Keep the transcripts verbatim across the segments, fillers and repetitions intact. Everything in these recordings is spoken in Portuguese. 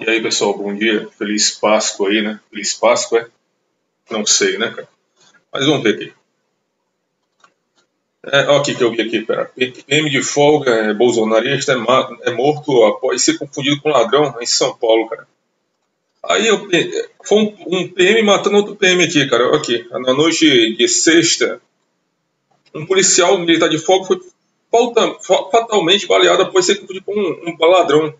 E aí, pessoal, bom dia. Feliz Páscoa aí, né? Feliz Páscoa, é? Não sei, né, cara? Mas vamos ver aqui. É, ó, aqui que eu vi aqui, pera. P M de folga, é, bolsonarista, é, é morto após ser confundido com ladrão em São Paulo, cara. Aí eu, foi um, um P M matando outro P M aqui, cara. Aqui, na noite de sexta, um policial militar de folga foi fatalmente baleado após ser confundido com um, um ladrão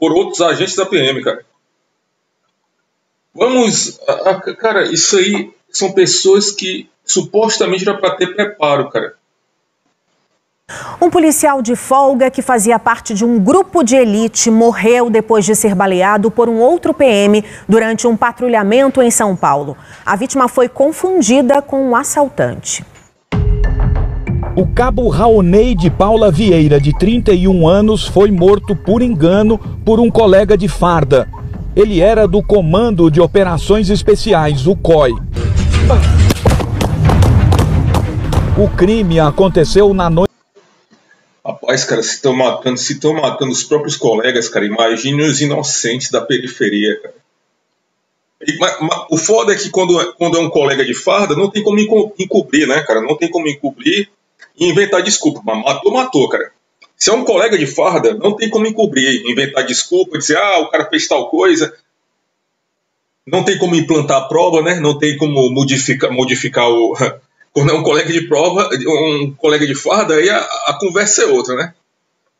por outros agentes da P M, cara. Vamos... A, a, cara, isso aí são pessoas que supostamente era para ter preparo, cara. Um policial de folga que fazia parte de um grupo de elite morreu depois de ser baleado por um outro P M durante um patrulhamento em São Paulo. A vítima foi confundida com um assaltante. O cabo Rahoney de Paula Vieira, de trinta e um anos, foi morto por engano por um colega de farda. Ele era do Comando de Operações Especiais, o C O I. O crime aconteceu na noite... Rapaz, cara, se estão matando, se estão matando os próprios colegas, cara, imagine os inocentes da periferia, cara. E, mas, mas, o foda é que quando, quando é um colega de farda, não tem como encobrir, né, cara? Não tem como encobrir... inventar desculpa, mas matou, matou, cara. Se é um colega de farda, não tem como encobrir, inventar desculpa, dizer, ah, o cara fez tal coisa. Não tem como implantar a prova, né? Não tem como modificar, modificar o... Quando é um colega de prova, um colega de farda, aí a, a conversa é outra, né?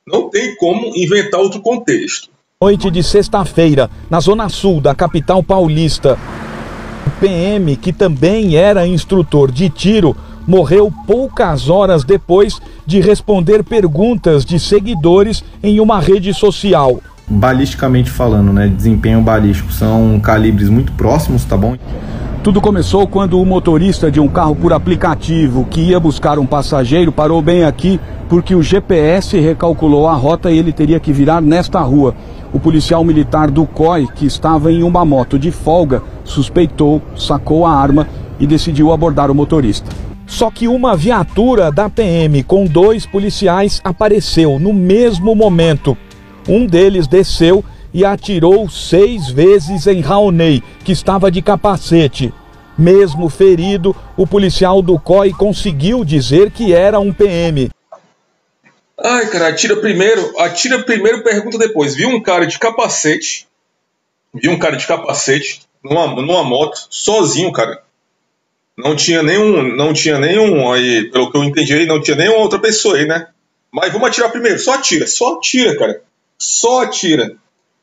Não tem como inventar outro contexto. Noite de sexta-feira, na zona sul da capital paulista, o P M, que também era instrutor de tiro, morreu poucas horas depois de responder perguntas de seguidores em uma rede social. Balisticamente falando, né? Desempenho balístico são calibres muito próximos, tá bom? Tudo começou quando o motorista de um carro por aplicativo que ia buscar um passageiro parou bem aqui porque o G P S recalculou a rota e ele teria que virar nesta rua. O policial militar do C O I, que estava em uma moto de folga, suspeitou, sacou a arma e decidiu abordar o motorista. Só que uma viatura da P M com dois policiais apareceu no mesmo momento. Um deles desceu e atirou seis vezes em Rahoney, que estava de capacete. Mesmo ferido, o policial do C O I conseguiu dizer que era um P M. Ai, cara, atira primeiro, atira primeiro, pergunta depois. Viu um cara de capacete, viu um cara de capacete numa, numa moto, sozinho, cara. Não tinha nenhum, não tinha nenhum aí, pelo que eu entendi aí, não tinha nenhuma outra pessoa aí, né? Mas vamos atirar primeiro, só atira, só atira, cara. Só atira.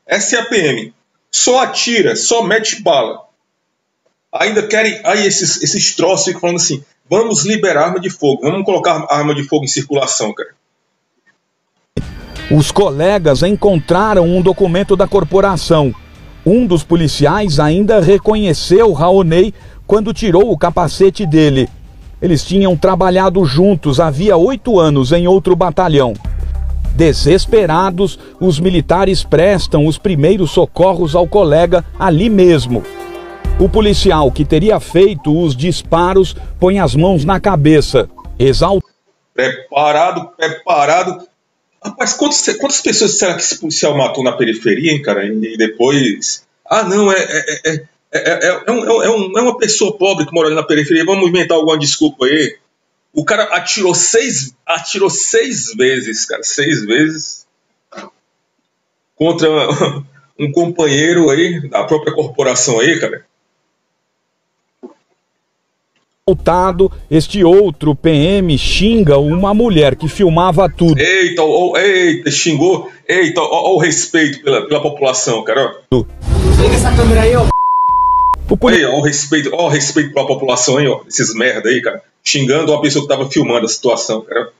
Essa é a P M. Só atira, só mete bala. Ainda querem, aí esses, esses troços ficam falando assim, vamos liberar arma de fogo, vamos colocar arma de fogo em circulação, cara. Os colegas encontraram um documento da corporação. Um dos policiais ainda reconheceu Rahoney quando tirou o capacete dele. Eles tinham trabalhado juntos havia oito anos em outro batalhão. Desesperados, os militares prestam os primeiros socorros ao colega ali mesmo. O policial que teria feito os disparos põe as mãos na cabeça, exaltado. Preparado, preparado... Rapaz, quantos, quantas pessoas será que esse policial matou na periferia, hein, cara? E depois... Ah, não, é, é, é, é, é, é, um, é, um, é uma pessoa pobre que mora ali na periferia. Vamos inventar alguma desculpa aí. O cara atirou seis, atirou seis vezes, cara. Seis vezes. Contra um companheiro aí, da própria corporação aí, cara. Este outro P M xinga uma mulher que filmava tudo. Eita, oh, eita, xingou. Eita, ó, oh, o oh, respeito pela, pela população, cara. Pega essa câmera aí, ó. O poli... Ei, ó, o respeito, ó, o respeito pela população, hein, ó. Esses merda aí, cara. Xingando uma pessoa que tava filmando a situação, cara. O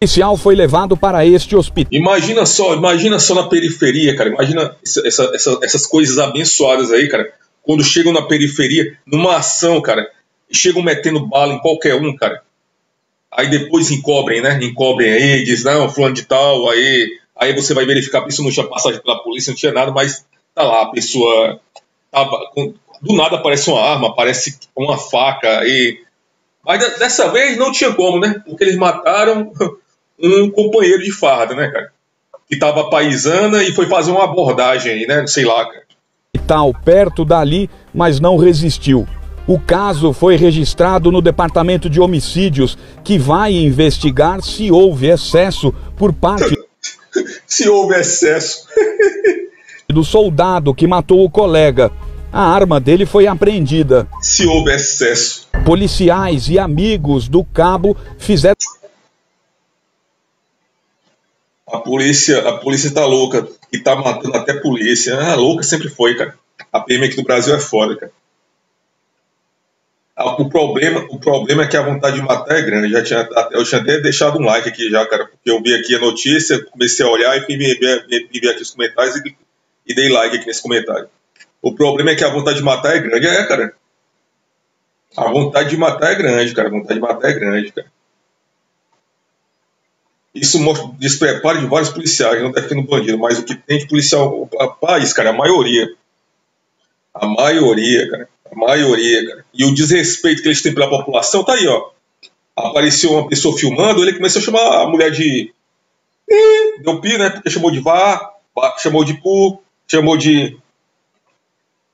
policial foi levado para este hospital. Imagina só, imagina só na periferia, cara. Imagina essa, essa, essa, essas coisas abençoadas aí, cara. Quando chegam na periferia, numa ação, cara. Chegam metendo bala em qualquer um, cara. Aí depois encobrem, né? Encobrem aí, diz, não, fulano de tal, aí... Aí você vai verificar, a pessoa não tinha passagem pela polícia, não tinha nada, mas tá lá, a pessoa... Tá, do nada aparece uma arma, aparece uma faca, aí... Mas dessa vez não tinha como, né? Porque eles mataram um companheiro de farda, né, cara? que estava paisana e foi fazer uma abordagem aí, né? Sei lá. E tal, perto dali, mas não resistiu. O caso foi registrado no Departamento de Homicídios, que vai investigar se houve excesso por parte... se houve excesso... do soldado que matou o colega. A arma dele foi apreendida. Se houve excesso... Policiais e amigos do cabo fizeram... A polícia, a polícia tá louca e tá matando até polícia. Ah, louca sempre foi, cara. A P M aqui do Brasil é foda, cara. O problema, o problema é que a vontade de matar é grande. Já tinha, eu tinha até deixado um like aqui já, cara, porque eu vi aqui a notícia, comecei a olhar e vi, vi, vi aqui os comentários e, e dei like aqui nesse comentário. O problema é que a vontade de matar é grande, é, cara. A vontade de matar é grande, cara. A vontade de matar é grande, cara. Isso mostra o despreparo de vários policiais, não defendo bandido, mas o que tem de policial, rapaz, cara, a maioria. A maioria, cara. A maioria, cara. E o desrespeito que eles têm pela população, tá aí, ó. Apareceu uma pessoa filmando, ele começou a chamar a mulher de... Deu pi, né? Porque chamou de vá, chamou de pu, chamou de...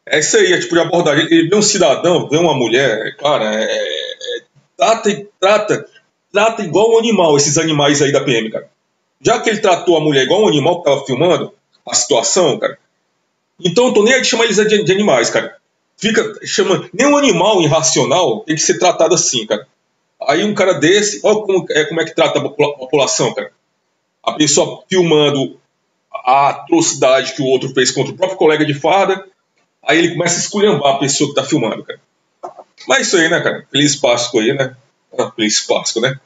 É isso aí, é tipo de abordagem. Ele vê um cidadão, vê uma mulher, cara, é... é trata e trata... Trata igual um animal, esses animais aí da P M, cara. Já que ele tratou a mulher igual um animal que tava filmando a situação, cara. Então eu tô nem aí de chamar eles de, de animais, cara. Fica chamando... Nenhum animal irracional tem que ser tratado assim, cara. Aí um cara desse... Olha como é, como é que trata a população, cara. A pessoa filmando a atrocidade que o outro fez contra o próprio colega de farda. Aí ele começa a esculhambar a pessoa que tá filmando, cara. Mas isso aí, né, cara? Feliz Páscoa aí, né? Ah, feliz Páscoa, né?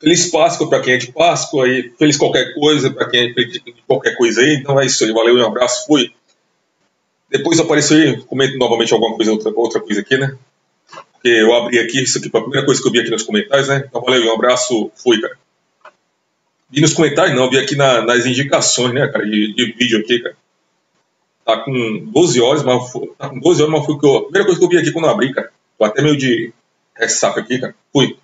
Feliz Páscoa pra quem é de Páscoa aí, feliz qualquer coisa pra quem é de qualquer coisa aí. Então é isso aí, valeu, um abraço, fui. Depois apareceu aí, comento novamente alguma coisa, outra, outra coisa aqui, né? Porque eu abri aqui, isso aqui foi a primeira coisa que eu vi aqui nos comentários, né? Então valeu, um abraço, fui, cara. E nos comentários não, vi aqui na, nas indicações, né, cara, de, de vídeo aqui, cara. Tá com doze horas, mas foi, tá com doze horas, mas foi que eu, a primeira coisa que eu vi aqui quando eu abri, cara. Tô até meio de... É saco aqui, cara. Fui.